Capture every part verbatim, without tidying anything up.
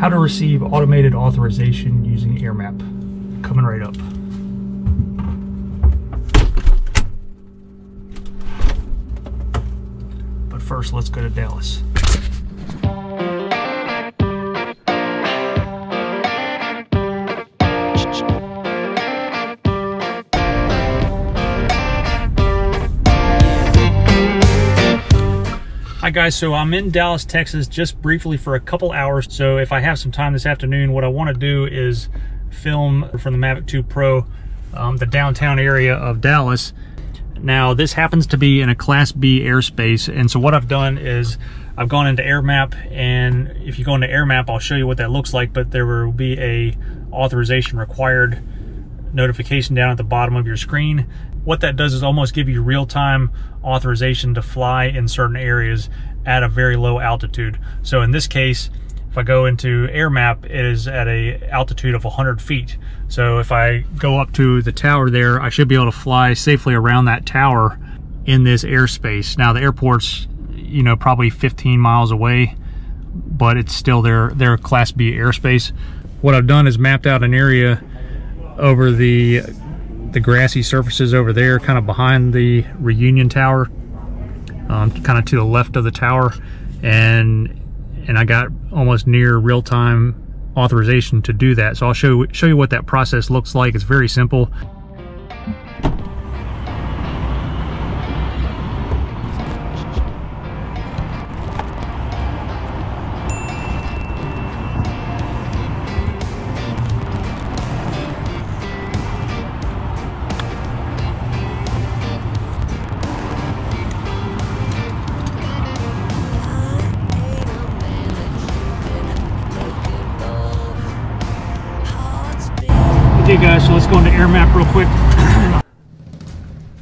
How to receive automated authorization using AirMap. Coming right up. But first, let's go to Dallas. Guys, so I'm in Dallas, Texas just briefly for a couple hours. So if I have some time this afternoon, what I want to do is film from the Mavic two Pro um, the downtown area of Dallas. Now this happens to be in a Class B airspace, and so what I've done is I've gone into AirMap, and if you go into AirMap I'll show you what that looks like, but there will be a authorization required notification down at the bottom of your screen. What that does is almost give you real-time authorization to fly in certain areas at a very low altitude. So in this case, if I go into AirMap, it is at a altitude of one hundred feet. So if I go up to the tower there, I should be able to fly safely around that tower in this airspace. Now the airport's, you know, probably fifteen miles away, but it's still their, their Class B airspace. What I've done is mapped out an area over the the grassy surfaces over there, kind of behind the Reunion Tower, um, kind of to the left of the tower, and and I got almost near real-time authorization to do that. So I'll show show you what that process looks like. It's very simple. Okay guys, so let's go into AirMap real quick.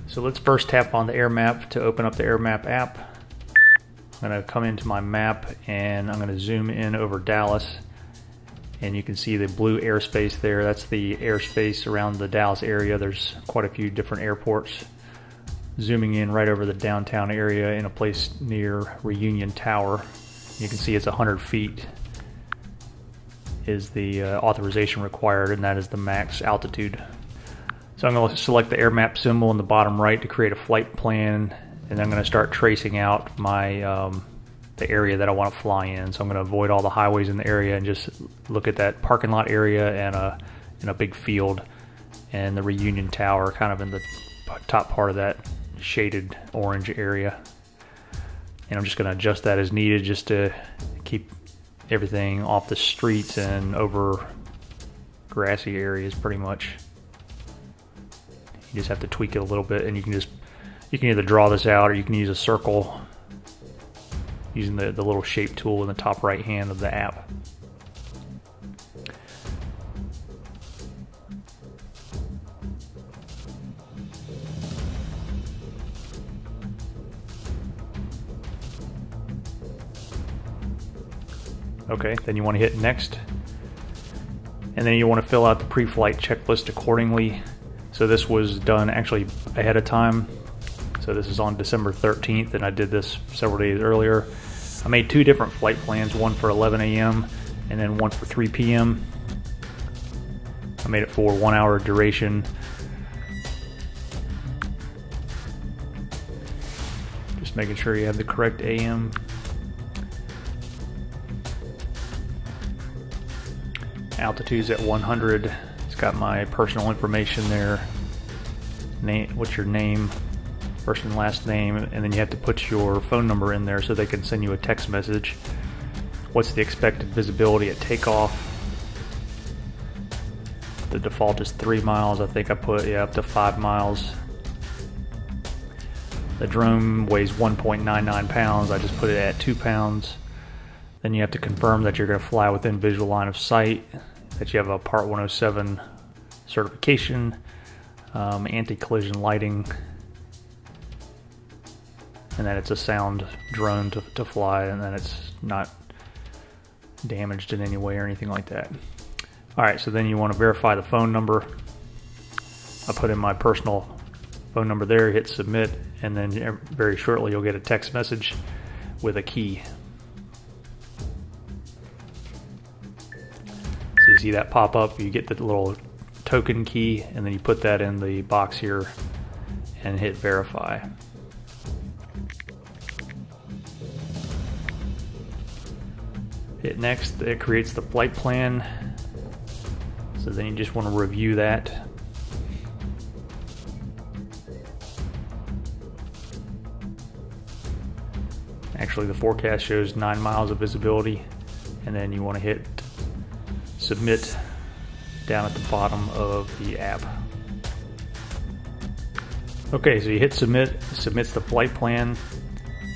So let's first tap on the AirMap to open up the AirMap app. I'm gonna come into my map and I'm gonna zoom in over Dallas, and you can see the blue airspace there. That's the airspace around the Dallas area. There's quite a few different airports. Zooming in right over the downtown area in a place near Reunion Tower. You can see it's one hundred feet. Is the uh, authorization required, and that is the max altitude. So I'm going to select the AirMap symbol in the bottom right to create a flight plan, and I'm going to start tracing out my um, the area that I want to fly in. So I'm going to avoid all the highways in the area and just look at that parking lot area and a, and a big field and the Reunion Tower kind of in the top part of that shaded orange area. And I'm just going to adjust that as needed just to keep everything off the streets and over grassy areas pretty much. You just have to tweak it a little bit, and you can just you can either draw this out or you can use a circle using the, the little shape tool in the top right hand of the app. Okay, then you want to hit next, and then you want to fill out the pre-flight checklist accordingly. So this was done actually ahead of time. So this is on December thirteenth, and I did this several days earlier. I made two different flight plans, one for eleven A M and then one for three P M I made it for one hour duration. Just making sure you have the correct A M. Altitude's at one hundred. It's got my personal information there. Name, what's your name, first and last name, and then you have to put your phone number in there so they can send you a text message. What's the expected visibility at takeoff? The default is three miles. I think I put yeah up to five miles. The drone weighs one point nine nine pounds. I just put it at two pounds. Then you have to confirm that you're going to fly within visual line of sight, that you have a Part one oh seven certification, um, anti-collision lighting, and that it's a sound drone to, to fly, and that it's not damaged in any way or anything like that. Alright, so then you want to verify the phone number. I put in my personal phone number there, hit submit, and then very shortly you'll get a text message with a key. So you see that pop up, you get the little token key, and then you put that in the box here and hit verify. Hit next, it creates the flight plan. So then you just want to review that. Actually, the forecast shows nine miles of visibility, and then you want to hit submit down at the bottom of the app. Okay, so you hit submit, it submits the flight plan,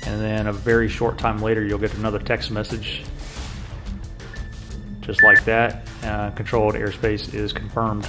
and then a very short time later you'll get another text message just like that. Uh, controlled airspace is confirmed.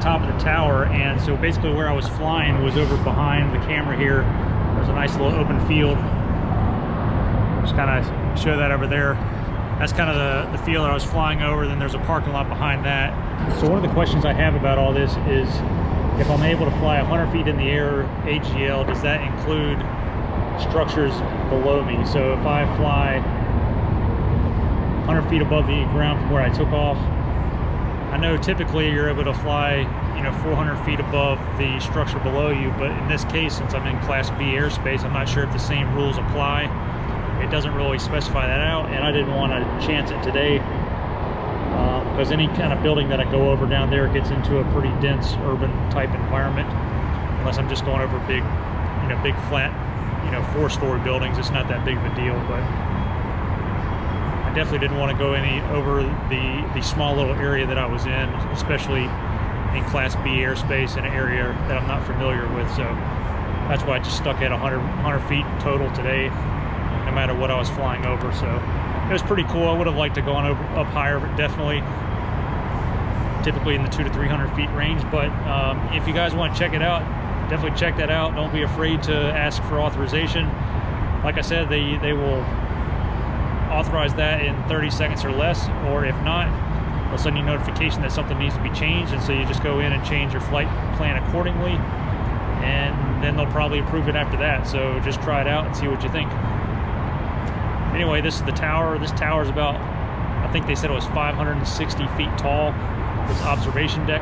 Top of the tower, and so basically where I was flying was over behind the camera here. There's a nice little open field. Just kind of show that over there. That's kind of the, the field that I was flying over. Then there's a parking lot behind that. So one of the questions I have about all this is, if I'm able to fly one hundred feet in the air A G L, does that include structures below me? So if I fly one hundred feet above the ground from where I took off, I know typically you're able to fly, you know, four hundred feet above the structure below you, but in this case, since I'm in Class B airspace, I'm not sure if the same rules apply. It doesn't really specify that out, and I didn't want to chance it today uh, because any kind of building that I go over down there gets into a pretty dense urban type environment, unless I'm just going over big, you know, big flat, you know, four-story buildings. It's not that big of a deal, but I definitely didn't want to go any over the, the small little area that I was in, especially in Class B airspace in an area that I'm not familiar with. So that's why I just stuck at one hundred feet total today, no matter what I was flying over. So it was pretty cool. I would have liked to have gone over, up higher, but definitely typically in the two to three hundred feet range. But um, if you guys want to check it out, definitely check that out. Don't be afraid to ask for authorization. Like I said, they, they will authorize that in thirty seconds or less, or if not, they'll send you notification that something needs to be changed, and so you just go in and change your flight plan accordingly, and then they'll probably approve it after that. So just try it out and see what you think. Anyway, this is the tower. This tower is about, I think they said it was five hundred sixty feet tall, this observation deck.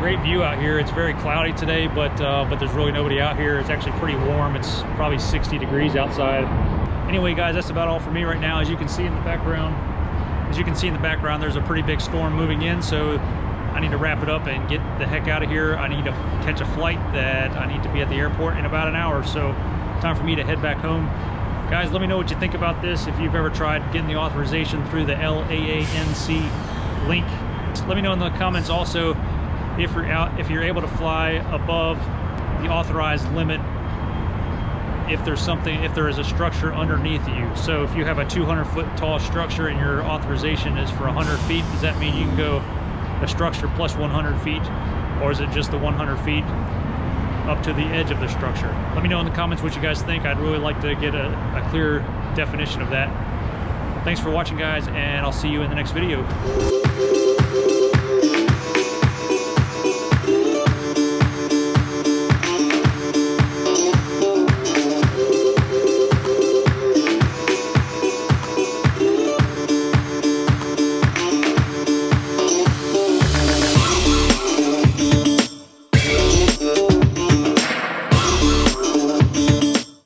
Great view out here. It's very cloudy today, but uh, but there's really nobody out here. It's actually pretty warm. It's probably sixty degrees outside. Anyway, guys, that's about all for me right now. As you can see in the background, as you can see in the background, there's a pretty big storm moving in, so I need to wrap it up and get the heck out of here. I need to catch a flight that I need to be at the airport in about an hour, so time for me to head back home. Guys, let me know what you think about this. If you've ever tried getting the authorization through the L A A N C link, let me know in the comments also if you're out, if you're able to fly above the authorized limit. If there's something, if there is a structure underneath you. So if you have a two hundred foot tall structure and your authorization is for one hundred feet, does that mean you can go a structure plus one hundred feet? Or is it just the one hundred feet up to the edge of the structure? Let me know in the comments what you guys think. I'd really like to get a, a clear definition of that. Thanks for watching, guys, and I'll see you in the next video.